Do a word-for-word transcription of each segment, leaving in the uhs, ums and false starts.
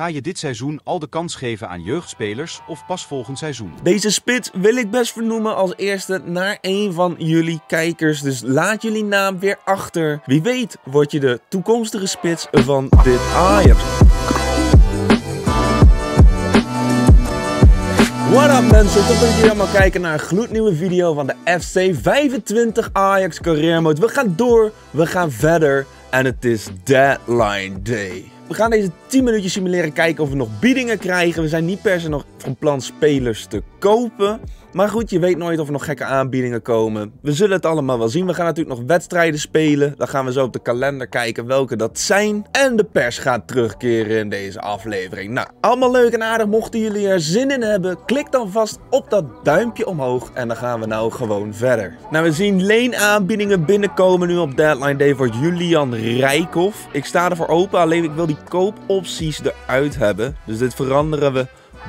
Ga je dit seizoen al de kans geven aan jeugdspelers of pas volgend seizoen? Deze spits wil ik best vernoemen als eerste naar een van jullie kijkers. Dus laat jullie naam weer achter. Wie weet word je de toekomstige spits van dit Ajax. What up mensen, tot dat jullie allemaal kijken naar een gloednieuwe video van de F C vijfentwintig Ajax Career Mode. We gaan door, we gaan verder en het is Deadline Day. We gaan deze tien minuutjes simuleren, kijken of we nog biedingen krijgen. We zijn niet per se nog van plan spelers te kopen. Maar goed, je weet nooit of er nog gekke aanbiedingen komen. We zullen het allemaal wel zien. We gaan natuurlijk nog wedstrijden spelen. Dan gaan we zo op de kalender kijken welke dat zijn. En de pers gaat terugkeren in deze aflevering. Nou, allemaal leuk en aardig. Mochten jullie er zin in hebben, klik dan vast op dat duimpje omhoog. En dan gaan we nou gewoon verder. Nou, we zien leenaanbiedingen binnenkomen nu op Deadline Day voor Julian Rijkhoff. Ik sta ervoor open, alleen ik wil die koopopties eruit hebben. Dus dit veranderen we.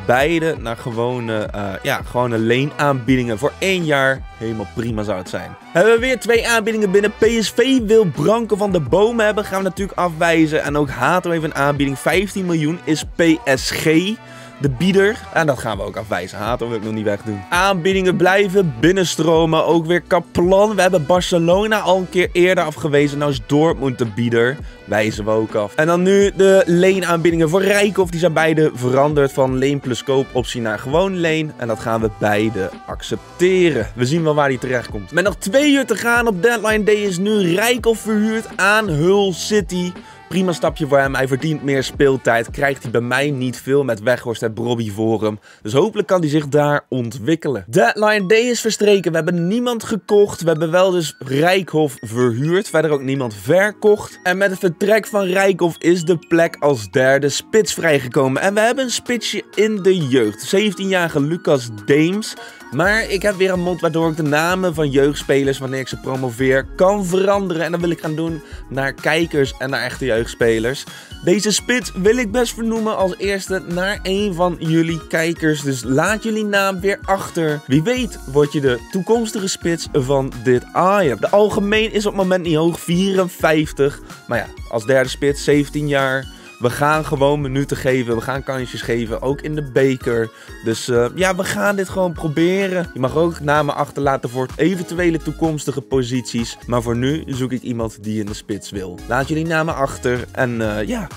Beide naar gewone, uh, ja, gewone leenaanbiedingen voor één jaar. Helemaal prima zou het zijn. Hebben we weer twee aanbiedingen binnen. P S V wil Branken van de Boom hebben. Gaan we natuurlijk afwijzen. En ook Hato heeft een aanbieding. vijftien miljoen is P S G de bieder. En dat gaan we ook afwijzen. Hato wil ik nog niet wegdoen. Aanbiedingen blijven binnenstromen. Ook weer Kaplan. We hebben Barcelona al een keer eerder afgewezen. Nou is Dortmund de bieder. Wijzen we ook af. En dan nu de leenaanbiedingen voor Rijkhoff. Die zijn beide veranderd van leen plus koopoptie naar gewoon leen. En dat gaan we beide accepteren. We zien wel waar die terecht komt. Met nog twee uur te gaan op Deadline Day is nu Rijkhoff verhuurd aan Hull City. Prima stapje voor hem. Hij verdient meer speeltijd. Krijgt hij bij mij niet veel met Weghorst en Brobbey voor hem. Dus hopelijk kan hij zich daar ontwikkelen. Deadline Day is verstreken. We hebben niemand gekocht. We hebben wel dus Rijkhoff verhuurd. Verder ook niemand verkocht. En met het vertrek van Rijkhoff is de plek als derde spits vrijgekomen. En we hebben een spitsje in de jeugd. zeventienjarige Lucas Deems. Maar ik heb weer een mod waardoor ik de namen van jeugdspelers, wanneer ik ze promoveer, kan veranderen. En dat wil ik gaan doen naar kijkers en naar echte jeugdspelers. Deze spits wil ik best vernoemen als eerste naar een van jullie kijkers. Dus laat jullie naam weer achter. Wie weet word je de toekomstige spits van dit Ajax. De algemeen is op het moment niet hoog, vierenvijftig. Maar ja, als derde spits, zeventien jaar. We gaan gewoon minuten geven, we gaan kansjes geven, ook in de beker. Dus uh, ja, we gaan dit gewoon proberen. Je mag ook namen achterlaten voor eventuele toekomstige posities. Maar voor nu zoek ik iemand die in de spits wil. Laat jullie namen achter en uh, ja,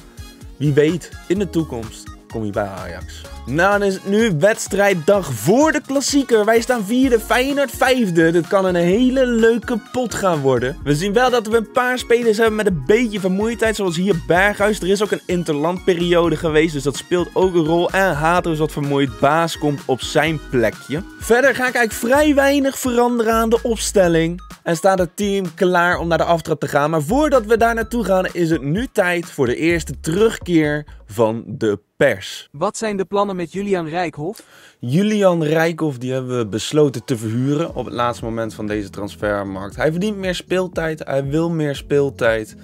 wie weet, in de toekomst kom je bij Ajax. Nou, dan is het nu wedstrijddag voor de klassieker. Wij staan vierde, Feyenoord vijfde. Dit kan een hele leuke pot gaan worden. We zien wel dat we een paar spelers hebben met een beetje vermoeidheid. Zoals hier Berghuis. Er is ook een interlandperiode geweest. Dus dat speelt ook een rol. En Hato is wat vermoeid. Baas komt op zijn plekje. Verder ga ik eigenlijk vrij weinig veranderen aan de opstelling. En staat het team klaar om naar de aftrap te gaan. Maar voordat we daar naartoe gaan is het nu tijd voor de eerste terugkeer van de pers. Wat zijn de plannen met Julian Rijkhoff? Julian Rijkhoff die hebben we besloten te verhuren op het laatste moment van deze transfermarkt. Hij verdient meer speeltijd, hij wil meer speeltijd.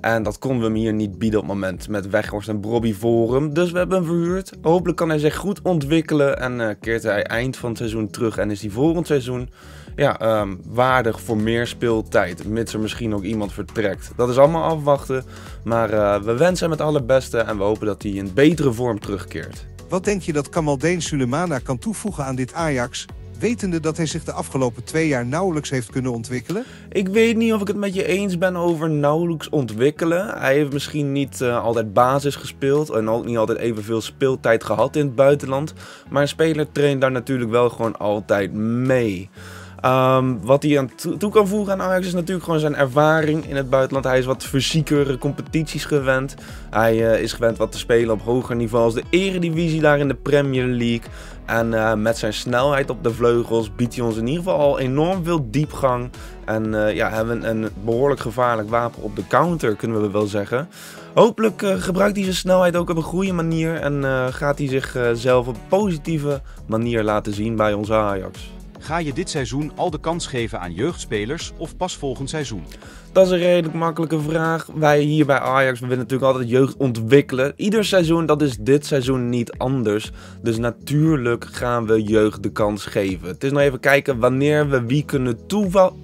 En dat konden we hem hier niet bieden op het moment met Weghorst en Brobbey voor hem. Dus we hebben hem verhuurd. Hopelijk kan hij zich goed ontwikkelen en uh, keert hij eind van het seizoen terug en is hij volgend seizoen ja, um, waardig voor meer speeltijd. Mits er misschien ook iemand vertrekt. Dat is allemaal afwachten. Maar uh, we wensen hem het allerbeste en we hopen dat hij in betere vorm terugkeert. Wat denk je dat Kamaldeen Sulemana kan toevoegen aan dit Ajax? Wetende dat hij zich de afgelopen twee jaar nauwelijks heeft kunnen ontwikkelen? Ik weet niet of ik het met je eens ben over nauwelijks ontwikkelen. Hij heeft misschien niet uh, altijd basis gespeeld en ook niet altijd evenveel speeltijd gehad in het buitenland. Maar een speler traint daar natuurlijk wel gewoon altijd mee. Um, wat hij aan toe kan voegen aan Ajax is natuurlijk gewoon zijn ervaring in het buitenland. Hij is wat fysiekere competities gewend. Hij uh, is gewend wat te spelen op hoger niveau als de Eredivisie daar in de Premier League. En uh, met zijn snelheid op de vleugels biedt hij ons in ieder geval al enorm veel diepgang. En uh, ja, hebben we een, een behoorlijk gevaarlijk wapen op de counter, kunnen we wel zeggen. Hopelijk uh, gebruikt hij zijn snelheid ook op een goede manier. En uh, gaat hij zichzelf uh, op een positieve manier laten zien bij onze Ajax. Ga je dit seizoen al de kans geven aan jeugdspelers of pas volgend seizoen? Dat is een redelijk makkelijke vraag. Wij hier bij Ajax, we willen natuurlijk altijd jeugd ontwikkelen. Ieder seizoen, dat is dit seizoen niet anders. Dus natuurlijk gaan we jeugd de kans geven. Het is nog even kijken wanneer we wie kunnen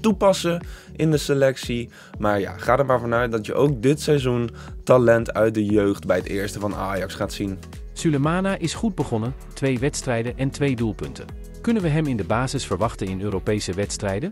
toepassen in de selectie. Maar ja, ga er maar vanuit dat je ook dit seizoen talent uit de jeugd bij het eerste van Ajax gaat zien. Sulemana is goed begonnen, twee wedstrijden en twee doelpunten. Kunnen we hem in de basis verwachten in Europese wedstrijden?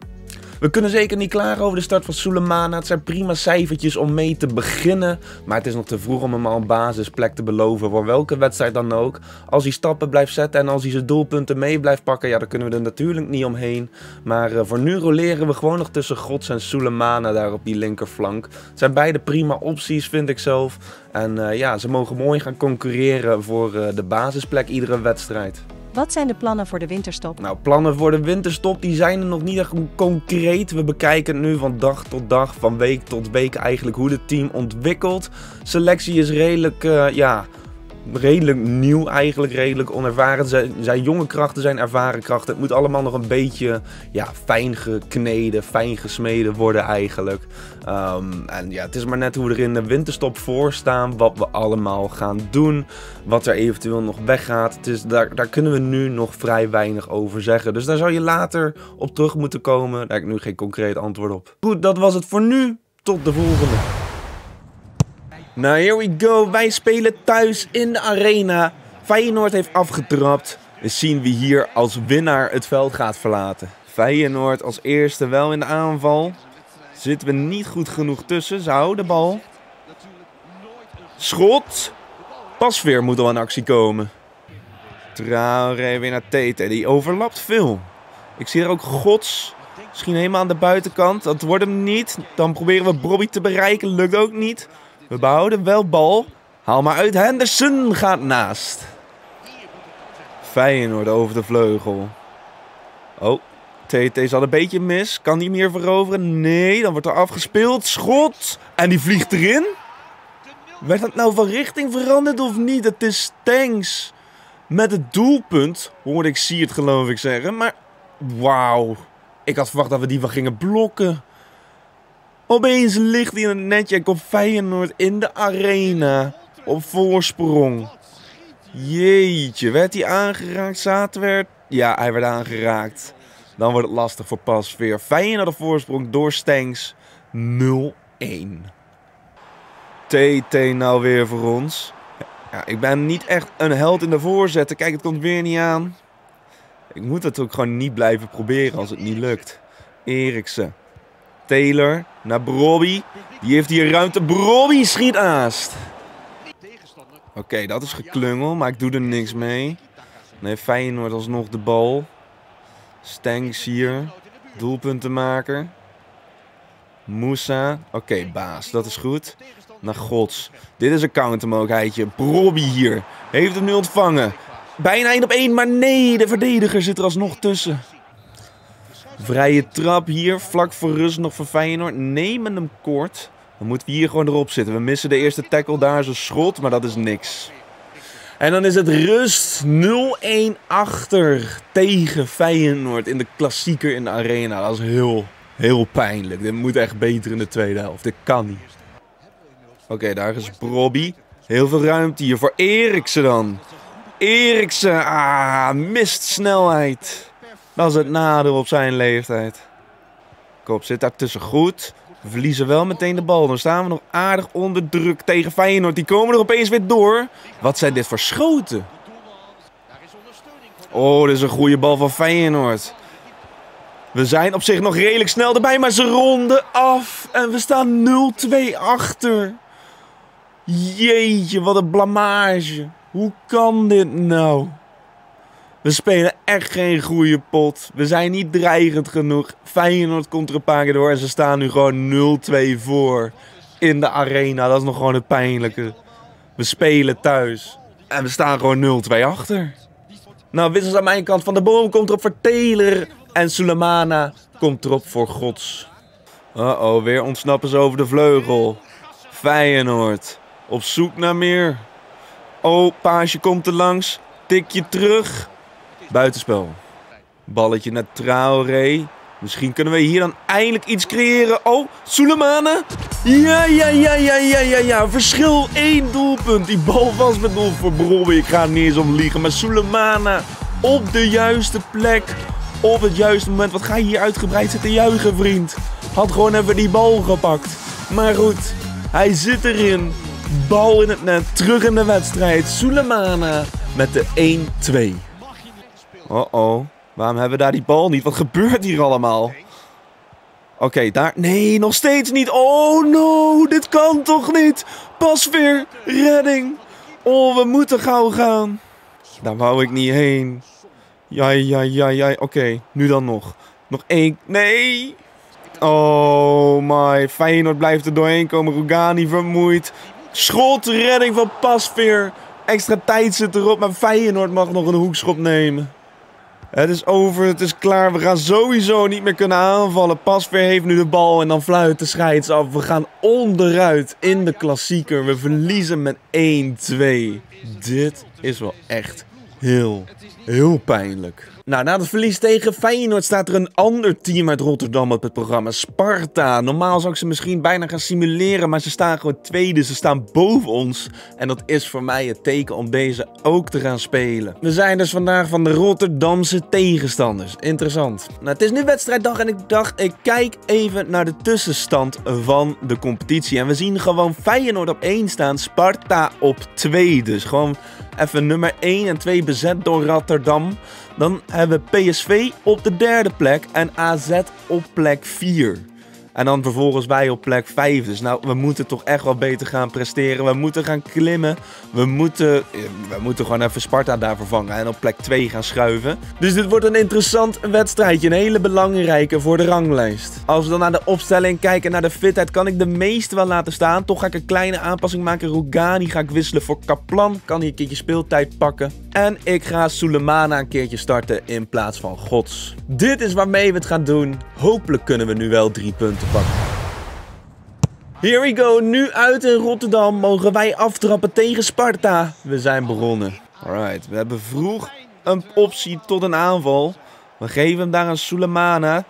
We kunnen zeker niet klagen over de start van Sulemana. Het zijn prima cijfertjes om mee te beginnen. Maar het is nog te vroeg om hem al een basisplek te beloven voor welke wedstrijd dan ook. Als hij stappen blijft zetten en als hij zijn doelpunten mee blijft pakken, ja, dan kunnen we er natuurlijk niet omheen. Maar uh, voor nu roleren we gewoon nog tussen Godts en Sulemana daar op die linkerflank. Het zijn beide prima opties, vind ik zelf. En uh, ja, ze mogen mooi gaan concurreren voor uh, de basisplek iedere wedstrijd. Wat zijn de plannen voor de winterstop? Nou, plannen voor de winterstop die zijn er nog niet echt concreet. We bekijken nu van dag tot dag, van week tot week eigenlijk hoe het team ontwikkelt. Selectie is redelijk, uh, ja, redelijk nieuw eigenlijk, redelijk onervaren. Zijn, zijn jonge krachten, zijn ervaren krachten. Het moet allemaal nog een beetje ja, fijn gekneden, fijn gesmeden worden eigenlijk. Um, en ja, het is maar net hoe we er in de winterstop voor staan, wat we allemaal gaan doen, wat er eventueel nog weggaat. Het is, daar, daar kunnen we nu nog vrij weinig over zeggen. Dus daar zou je later op terug moeten komen. Daar heb ik nu geen concreet antwoord op. Goed, dat was het voor nu. Tot de volgende. Nou, here we go. Wij spelen thuis in de arena. Feyenoord heeft afgetrapt. We zien wie hier als winnaar het veld gaat verlaten. Feyenoord als eerste wel in de aanval. Zitten we niet goed genoeg tussen. Ze houden de bal. Schot. Pasveer moet al in actie komen. Traoré weer naar Tete. Die overlapt veel. Ik zie er ook Godts. Misschien helemaal aan de buitenkant. Dat wordt hem niet. Dan proberen we Brobbey te bereiken. Lukt ook niet. We behouden wel bal. Haal maar uit. Henderson gaat naast. Feyenoord over de vleugel. Oh, T T is al een beetje mis. Kan hij hem hier veroveren? Nee, dan wordt er afgespeeld. Schot. En die vliegt erin. Werd dat nou van richting veranderd of niet? Het is Stengs. Met het doelpunt. Hoorde ik zie het geloof ik zeggen. Maar wauw. Ik had verwacht dat we die van gingen blokken. Opeens ligt hij in het netje en komt Feyenoord in de arena op voorsprong. Jeetje, werd hij aangeraakt? Zaten werd... Ja, hij werd aangeraakt. Dan wordt het lastig voor Pasveer. Feyenoord op voorsprong door Stengs. nul één. T T nou weer voor ons. Ja, ik ben niet echt een held in de voorzetten. Kijk, het komt weer niet aan. Ik moet het ook gewoon niet blijven proberen als het niet lukt. Eriksen. Taylor naar Brobbey. Die heeft hier ruimte. Brobbey schiet naast. Oké, okay, dat is geklungel, maar ik doe er niks mee. Nee, Feyenoord alsnog de bal. Stengs hier. Doelpuntenmaker. Moussa. Oké, okay, baas. Dat is goed. Naar Gods. Dit is een countermogelijkheidje. Brobbey hier. Heeft hem nu ontvangen. Bijna één op één, maar nee. De verdediger zit er alsnog tussen. Vrije trap hier, vlak voor rust nog voor Feyenoord. Nemen hem kort. Dan moeten we hier gewoon erop zitten. We missen de eerste tackle, daar is een schot, maar dat is niks. En dan is het rust. nul één achter tegen Feyenoord in de klassieker in de arena. Dat is heel, heel pijnlijk. Dit moet echt beter in de tweede helft. Dit kan niet. Oké, okay, daar is Brobbey. Heel veel ruimte hier voor Eriksen dan. Eriksen, ah, mist snelheid. Dat is het nadeel op zijn leeftijd. Kop zit daartussen goed. We verliezen wel meteen de bal. Dan staan we nog aardig onder druk tegen Feyenoord. Die komen er opeens weer door. Wat zijn dit voor schoten? Oh, dit is een goede bal van Feyenoord. We zijn op zich nog redelijk snel erbij, maar ze ronden af. En we staan nul twee achter. Jeetje, wat een blamage. Hoe kan dit nou? We spelen echt geen goede pot. We zijn niet dreigend genoeg. Feyenoord komt er een paar keer door en ze staan nu gewoon nul twee voor in de arena. Dat is nog gewoon het pijnlijke. We spelen thuis en we staan gewoon nul twee achter. Nou, wissels aan mijn kant. Van de Boom komt erop voor Taylor en Sulemana komt erop voor Gods. Uh-oh, weer ontsnappen ze over de vleugel. Feyenoord op zoek naar meer. Oh, Paasje komt er langs. Tikje terug. Buitenspel. Balletje naar Traoré. Misschien kunnen we hier dan eindelijk iets creëren. Oh, Sulemana. Ja, ja, ja, ja, ja, ja, ja. Verschil één doelpunt. Die bal was met doel voor Brobbey. Ik ga er niet eens om liegen. Maar Sulemana op de juiste plek. Op het juiste moment. Wat ga je hier uitgebreid zitten juichen, vriend? Had gewoon even die bal gepakt. Maar goed, hij zit erin. Bal in het net. Terug in de wedstrijd. Sulemana met de één twee. Oh-oh. Waarom hebben we daar die bal niet? Wat gebeurt hier allemaal? Oké, okay, daar... Nee, nog steeds niet. Oh, no. Dit kan toch niet? Pasveer. Redding. Oh, we moeten gauw gaan. Daar wou ik niet heen. Ja, ja, ja, ja. Oké, okay, nu dan nog. Nog één... Nee. Oh, my. Feyenoord blijft er doorheen komen. Rugani vermoeid. Schot. Redding van Pasveer. Extra tijd zit erop, maar Feyenoord mag nog een hoekschop nemen. Het is over, het is klaar. We gaan sowieso niet meer kunnen aanvallen. Pasveer heeft nu de bal en dan fluit de scheids af. We gaan onderuit in de klassieker. We verliezen met één twee. Dit is wel echt heel, heel pijnlijk. Nou, na het verlies tegen Feyenoord staat er een ander team uit Rotterdam op het programma. Sparta. Normaal zou ik ze misschien bijna gaan simuleren, maar ze staan gewoon tweede. Ze staan boven ons. En dat is voor mij het teken om deze ook te gaan spelen. We zijn dus vandaag van de Rotterdamse tegenstanders. Interessant. Nou, het is nu wedstrijddag en ik dacht, ik kijk even naar de tussenstand van de competitie. En we zien gewoon Feyenoord op één staan, Sparta op twee. Dus gewoon even nummer één en twee bezet door Rotterdam. Dan hebben we P S V op de derde plek en A Z op plek vier. En dan vervolgens wij op plek vijf. Dus nou, we moeten toch echt wel beter gaan presteren. We moeten gaan klimmen. We moeten, we moeten gewoon even Sparta daar vervangen en op plek twee gaan schuiven. Dus dit wordt een interessant wedstrijdje. Een hele belangrijke voor de ranglijst. Als we dan naar de opstelling kijken, naar de fitheid, kan ik de meeste wel laten staan. Toch ga ik een kleine aanpassing maken. Rugani ga ik wisselen voor Kaplan. Kan hier een keertje speeltijd pakken. En ik ga Sulemana een keertje starten in plaats van Godts. Dit is waarmee we het gaan doen. Hopelijk kunnen we nu wel drie punten pakken. Here we go. Nu uit in Rotterdam mogen wij aftrappen tegen Sparta. We zijn begonnen. Alright, we hebben vroeg een optie tot een aanval. We geven hem daar aan Sulemana.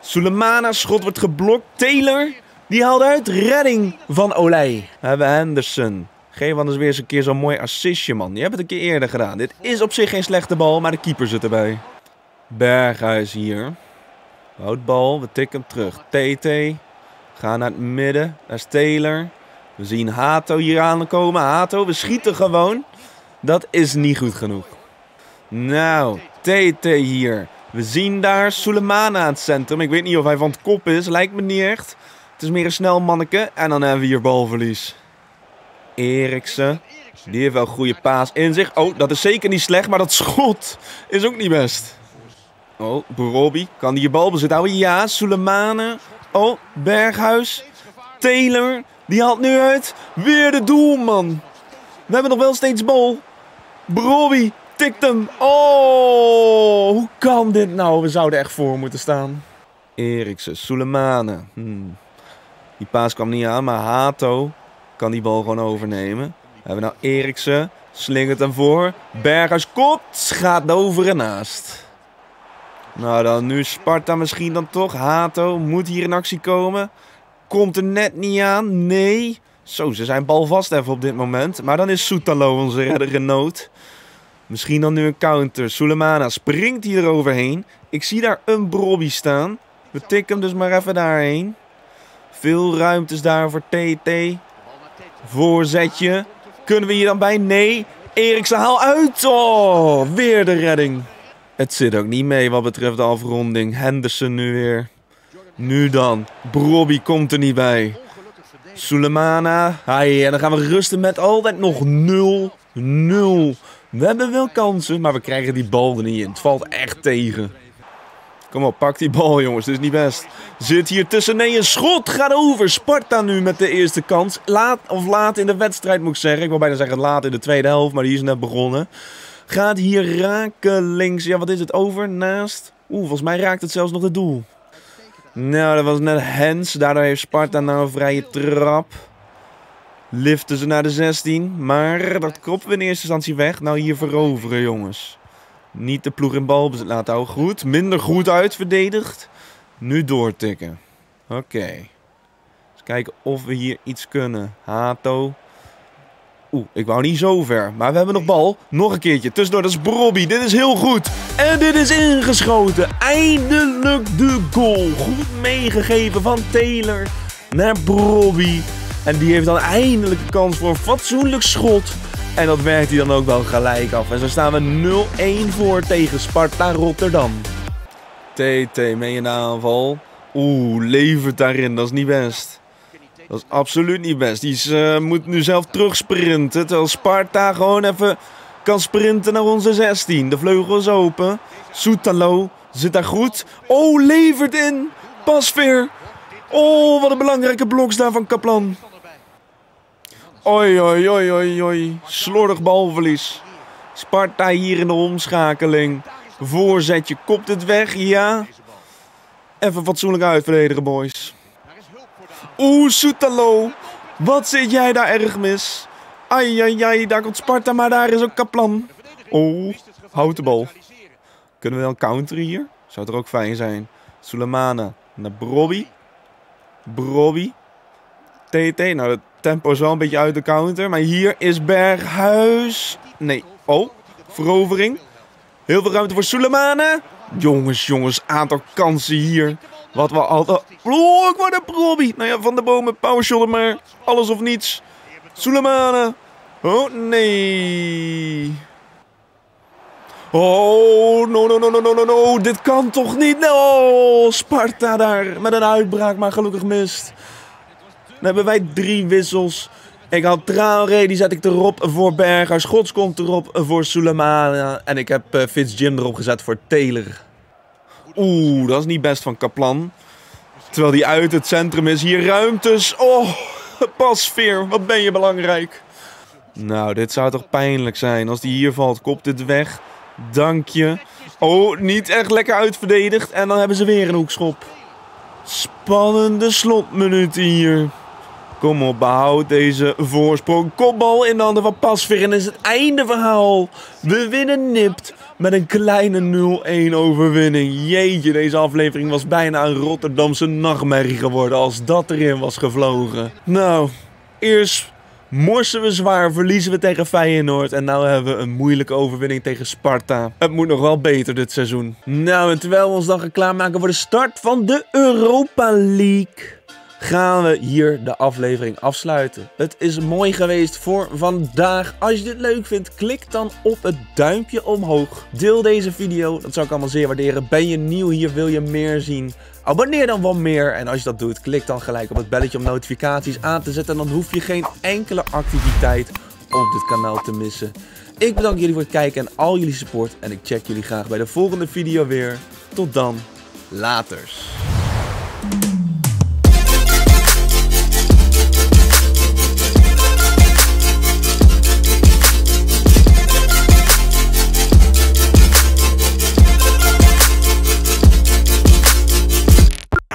Sulemana, schot wordt geblokt. Taylor, die haalt uit. Redding van Olej. We hebben Henderson. Geef anders weer eens een keer zo'n mooi assistje, man. Je hebt het een keer eerder gedaan. Dit is op zich geen slechte bal, maar de keeper zit erbij. Berghuis hier. Houd bal, we tikken hem terug. T T. Ga naar het midden. Daar is Taylor. We zien Hato hier aankomen. Hato, we schieten gewoon. Dat is niet goed genoeg. Nou, T T hier. We zien daar Sulemana aan het centrum. Ik weet niet of hij van het kop is. Lijkt me niet echt. Het is meer een snel manneke. En dan hebben we hier balverlies. Eriksen. Die heeft wel een goede paas in zich. Oh, dat is zeker niet slecht. Maar dat schot is ook niet best. Oh, Brobbey. Kan die je bal bezit houden? Ja, Sulemana. Oh, Berghuis. Taylor. Die haalt nu uit. Weer de doelman. We hebben nog wel steeds bal. Brobbey tikt hem. Oh, hoe kan dit nou? We zouden echt voor moeten staan. Eriksen, Sulemana. Hmm. Die paas kwam niet aan, maar Hato kan die bal gewoon overnemen. We hebben nou Eriksen. Slingert hem voor. Berghuis kopt. Gaat over en naast. Nou dan, nu Sparta misschien dan toch. Hato moet hier in actie komen. Komt er net niet aan. Nee. Zo, ze zijn balvast even op dit moment. Maar dan is Sutalo onze redder in nood. Misschien dan nu een counter. Sulemana springt hier eroverheen. Ik zie daar een Brobbey staan. We tikken hem dus maar even daarheen. Veel ruimtes daar voor T T. Voorzetje. Kunnen we hier dan bij? Nee. Eriksen, haal uit. Oh, weer de redding. Het zit ook niet mee wat betreft de afronding. Henderson nu weer. Nu dan. Brobbey komt er niet bij. Sulemana. Hai, en dan gaan we rusten met altijd nog nul nul. We hebben wel kansen, maar we krijgen die bal er niet in. Het valt echt tegen. Kom op, pak die bal, jongens. Dit is niet best. Zit hier tussen. Nee, een schot gaat over. Sparta nu met de eerste kans. Laat of laat in de wedstrijd, moet ik zeggen. Ik wil bijna zeggen laat in de tweede helft, maar die is net begonnen. Gaat hier raken links. Ja, wat is het? Over, naast. Oeh, volgens mij raakt het zelfs nog het doel. Nou, dat was net Hens. Daardoor heeft Sparta nou een vrije trap. Liften ze naar de zestien. Maar dat kroppen we in eerste instantie weg. Nou, hier veroveren, jongens. Niet de ploeg in balbezit laten houden. Goed. Minder goed uitverdedigd. Nu doortikken. Oké. Okay. Eens kijken of we hier iets kunnen. Hato. Oeh, ik wou niet zo ver. Maar we hebben nog bal. Nog een keertje. Tussendoor, dat is Brobbey. Dit is heel goed. En dit is ingeschoten. Eindelijk de goal. Goed meegegeven van Taylor naar Brobbey. En die heeft dan eindelijk de kans voor een fatsoenlijk schot. En dat werkt hij dan ook wel gelijk af. En zo staan we nul één voor tegen Sparta Rotterdam. T T mee in de aanval. Oeh, levert daarin. Dat is niet best. Dat is absoluut niet best. Die is, uh, moet nu zelf terugsprinten. Terwijl Sparta gewoon even kan sprinten naar onze zestien. De vleugel is open. Sutalo zit daar goed. Oh, levert in. Pasveer. Oh, wat een belangrijke blok daar van Kaplan. Oi, oi, oi, oi, oi. Slordig balverlies. Sparta hier in de omschakeling. Voorzetje, kopt het weg, ja. Even fatsoenlijk uitverdedigen, boys. Oeh, Sutalo. Wat zit jij daar erg mis? Ai, ai, ai, daar komt Sparta, maar daar is ook Kaplan. Oh, houd de bal. Kunnen we wel counteren hier? Zou het er ook fijn zijn. Sulemana naar Brobbey. Brobbey. T T, nou dat tempo is wel een beetje uit de counter. Maar hier is Berghuis. Nee, oh, verovering. Heel veel ruimte voor Sulemana. Jongens, jongens, aantal kansen hier. Wat we altijd... Oh, ik word een Brobbey. Nou ja, Van de Boom met powershotten maar. Alles of niets. Sulemana. Oh, nee. Oh, no, no, no, no, no, no. Dit kan toch niet? No, Sparta daar met een uitbraak, maar gelukkig mist. Dan hebben wij drie wissels. Ik had Traoré, die zet ik erop voor Berghuis. Schots komt erop voor Sulemana. En ik heb uh, Fitz Jim erop gezet voor Taylor. Oeh, dat is niet best van Kaplan. Terwijl die uit het centrum is. Hier ruimtes. Oh, Pasveer, wat ben je belangrijk. Nou, dit zou toch pijnlijk zijn. Als die hier valt, kopt dit weg. Dank je. Oh, niet echt lekker uitverdedigd. En dan hebben ze weer een hoekschop. Spannende slotminuten hier. Kom op, behoud deze voorsprong. Kopbal in de handen van Pasveer en is het einde verhaal. We winnen nipt met een kleine nul één overwinning. Jeetje, deze aflevering was bijna een Rotterdamse nachtmerrie geworden als dat erin was gevlogen. Nou, eerst morsen we zwaar, verliezen we tegen Feyenoord en nu hebben we een moeilijke overwinning tegen Sparta. Het moet nog wel beter dit seizoen. Nou, en terwijl we ons dan gaan klaarmaken voor de start van de Europa League... gaan we hier de aflevering afsluiten. Het is mooi geweest voor vandaag. Als je dit leuk vindt, klik dan op het duimpje omhoog. Deel deze video, dat zou ik allemaal zeer waarderen. Ben je nieuw hier, wil je meer zien? Abonneer dan wat meer. En als je dat doet, klik dan gelijk op het belletje om notificaties aan te zetten. En dan hoef je geen enkele activiteit op dit kanaal te missen. Ik bedank jullie voor het kijken en al jullie support. En ik check jullie graag bij de volgende video weer. Tot dan, laters.